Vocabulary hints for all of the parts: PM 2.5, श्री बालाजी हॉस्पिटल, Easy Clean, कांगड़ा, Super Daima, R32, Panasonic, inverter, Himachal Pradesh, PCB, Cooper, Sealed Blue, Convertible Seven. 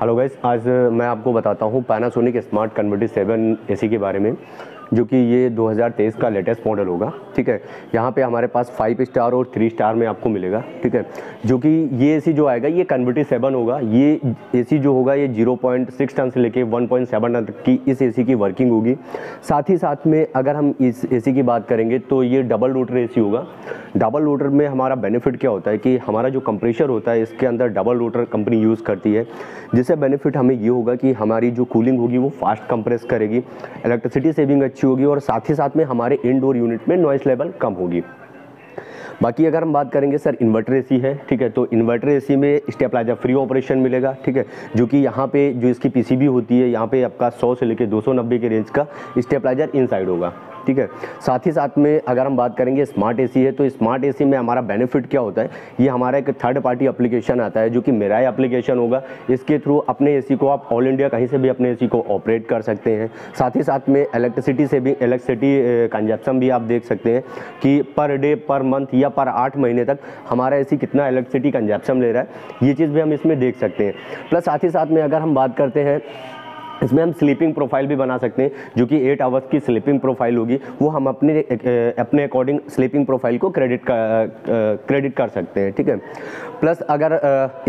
Hello guys, आज मैं आपको बताता हूँ पैनासोनिक स्मार्ट कन्वर्टिबल 7 एसी के बारे में, जो कि ये 2023 का लेटेस्ट मॉडल होगा। ठीक है, यहाँ पे हमारे पास 5 स्टार और 3 स्टार में आपको मिलेगा। ठीक है, जो कि ये एसी जो आएगा ये कन्वर्टिबल 7 होगा। ये एसी जो होगा ये 0.6 टन से लेके 1.7 टन तक की इस एसी की वर्किंग होगी। साथ ही साथ में अगर हम इस एसी की बात करेंगे तो ये डबल रोटर एसी होगा। डबल रोटर में हमारा बेनिफिट क्या होता है कि हमारा जो कंप्रेशर होता है इसके अंदर डबल रोटर कंपनी यूज़ करती है, जिससे बेनिफिट हमें ये होगा कि हमारी जो कूलिंग होगी वो फास्ट कंप्रेस करेगी, इलेक्ट्रिसिटी सेविंग होगी और साथ ही साथ में हमारे इंडोर यूनिट में नॉइस लेवल कम होगी। बाकी अगर हम बात करेंगे सर, इन्वर्टर एसी है। ठीक है, तो इन्वर्टर एसी में स्टेबलाइजर फ्री ऑपरेशन मिलेगा। ठीक है, जो कि यहाँ पे जो इसकी पीसीबी होती है यहाँ पे आपका 100 से लेकर 290 के रेंज का स्टेबलाइजर इनसाइड होगा। ठीक है, साथ ही साथ में अगर हम बात करेंगे स्मार्ट एसी है, तो स्मार्ट एसी में हमारा बेनिफिट क्या होता है, ये हमारा एक थर्ड पार्टी एप्लीकेशन आता है जो कि मेरा एप्लीकेशन होगा। इसके थ्रू अपने एसी को आप ऑल इंडिया कहीं से भी अपने एसी को ऑपरेट कर सकते हैं। साथ ही साथ में इलेक्ट्रिसिटी से भी इलेक्ट्रिसिटी कंजप्शन भी आप देख सकते हैं कि पर डे, पर मंथ या पर 8 महीने तक हमारा एसी कितना इलेक्ट्रिसिटी कंजप्शन ले रहा है, ये चीज़ भी हम इसमें देख सकते हैं। प्लस साथ ही साथ में अगर हम बात करते हैं, इसमें हम स्लीपिंग प्रोफाइल भी बना सकते हैं, जो कि 8 आवर्स की स्लीपिंग प्रोफाइल होगी। वो हम अपने अकॉर्डिंग स्लीपिंग प्रोफाइल को क्रेडिट कर सकते हैं। ठीक है, प्लस अगर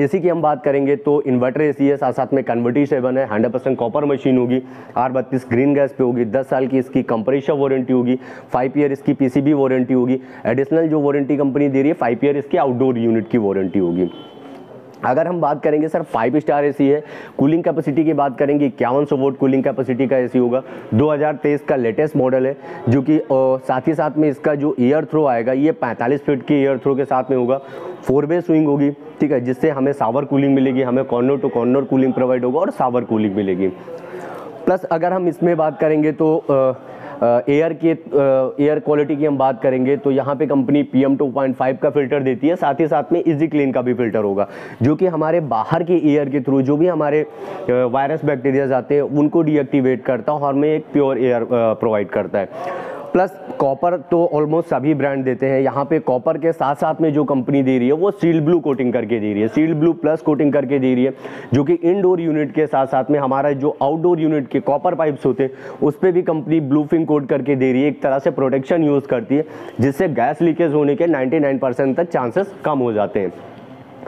एसी की हम बात करेंगे तो इन्वर्टर एसी है, साथ साथ में कन्वर्टिबल 7 है, 100% कॉपर मशीन होगी, R32 ग्रीन गैस पे होगी, 10 साल की इसकी कंप्रेशर वारंटी होगी, 5 ईयर इसकी PCB वारंटी होगी, एडिशनल जो वारंटी कंपनी दे रही है 5 ईयर इसकी आउटडोर यूनिट की वारंटी होगी। अगर हम बात करेंगे सर, 5 स्टार एसी है, कूलिंग कैपेसिटी की बात करेंगे 5100 वोट कूलिंग कैपेसिटी का एसी होगा, 2023 का लेटेस्ट मॉडल है, जो कि साथ ही साथ में इसका जो एयर थ्रो आएगा ये 45 फीट के एयर थ्रो के साथ में होगा। 4 वे स्विंग होगी, ठीक है, जिससे हमें सावर कूलिंग मिलेगी, हमें corner to corner cooling provide होगा और सावर कूलिंग मिलेगी। प्लस अगर हम इसमें बात करेंगे तो एयर क्वालिटी की हम बात करेंगे तो यहाँ पे कंपनी PM 2.5 का फ़िल्टर देती है, साथ ही साथ में इजी क्लीन का भी फ़िल्टर होगा, जो कि हमारे बाहर के एयर के थ्रू जो भी हमारे वायरस बैक्टीरियाज आते हैं उनको डीएक्टिवेट करता है और हमें एक प्योर एयर प्रोवाइड करता है। प्लस कॉपर तो ऑलमोस्ट सभी ब्रांड देते हैं, यहाँ पे कॉपर के साथ साथ में जो कंपनी दे रही है वो सील्ड ब्लू कोटिंग करके दे रही है, सील्ड ब्लू प्लस कोटिंग करके दे रही है, जो कि इनडोर यूनिट के साथ साथ में हमारा जो आउटडोर यूनिट के कॉपर पाइप्स होते हैं उस पर भी कंपनी ब्लू फिन कोट करके दे रही है। एक तरह से प्रोटेक्शन यूज़ करती है, जिससे गैस लीकेज होने के 99% तक चांसेस कम हो जाते हैं।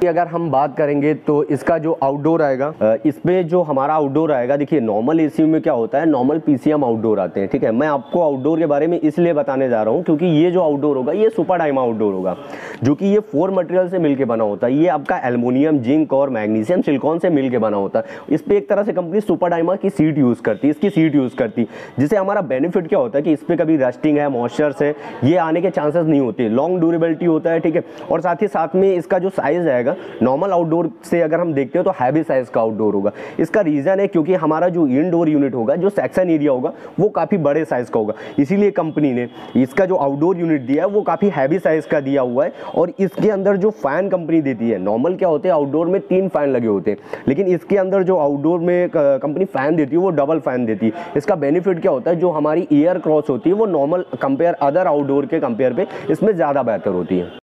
अगर हम बात करेंगे तो इसका जो आउटडोर आएगा, इसमें जो हमारा आउटडोर आएगा, देखिए नॉर्मल एसी में क्या होता है, नॉर्मल PCM आउटडोर आते हैं। ठीक है, मैं आपको आउटडोर के बारे में इसलिए बताने जा रहा हूँ क्योंकि ये जो आउटडोर होगा ये सुपर डाइमा आउटडोर होगा, जो कि ये 4 मटेरियल से मिलकर बना होता है। ये आपका एल्युमिनियम, जिंक और मैग्नीशियम सिलिकॉन से मिलकर बना होता है। इस पर एक तरह से कंपनी सुपर डाइमा की सीट यूज़ करती है, इसकी सीट यूज़ करती, जिससे हमारा बेनिफिट क्या होता है कि इस पर कभी रस्टिंग है, मॉइस्चर्स है, ये आने के चांसेस नहीं होते, लॉन्ग ड्यूरेबिलिटी होता है। ठीक है, और साथ ही साथ में इसका जो साइज़ है, नॉर्मल आउटडोर से अगर हम देखते हैं तो हैवी साइज का आउटडोर होगा। इसका रीजन है क्योंकि हमारा जो इनडोर यूनिट होगा, जो सेक्शन एरिया होगा, वो काफी बड़े साइज का होगा, इसीलिए कंपनी ने इसका जो आउटडोर यूनिट दिया है वो काफी हैवी साइज का दिया हुआ है। और इसके अंदर जो फैन कंपनी देती है, नॉर्मल क्या होते हैं आउटडोर में 3 फैन लगे होते हैं, लेकिन इसके अंदर जो आउटडोर में कंपनी फैन देती है वो डबल फैन देती है। इसका बेनिफिट क्या होता है, जो हमारी एयर क्रॉस होती है वो नॉर्मल कंपेयर अदर आउटडोर के कंपेयर पे इसमें ज्यादा बेहतर होती है।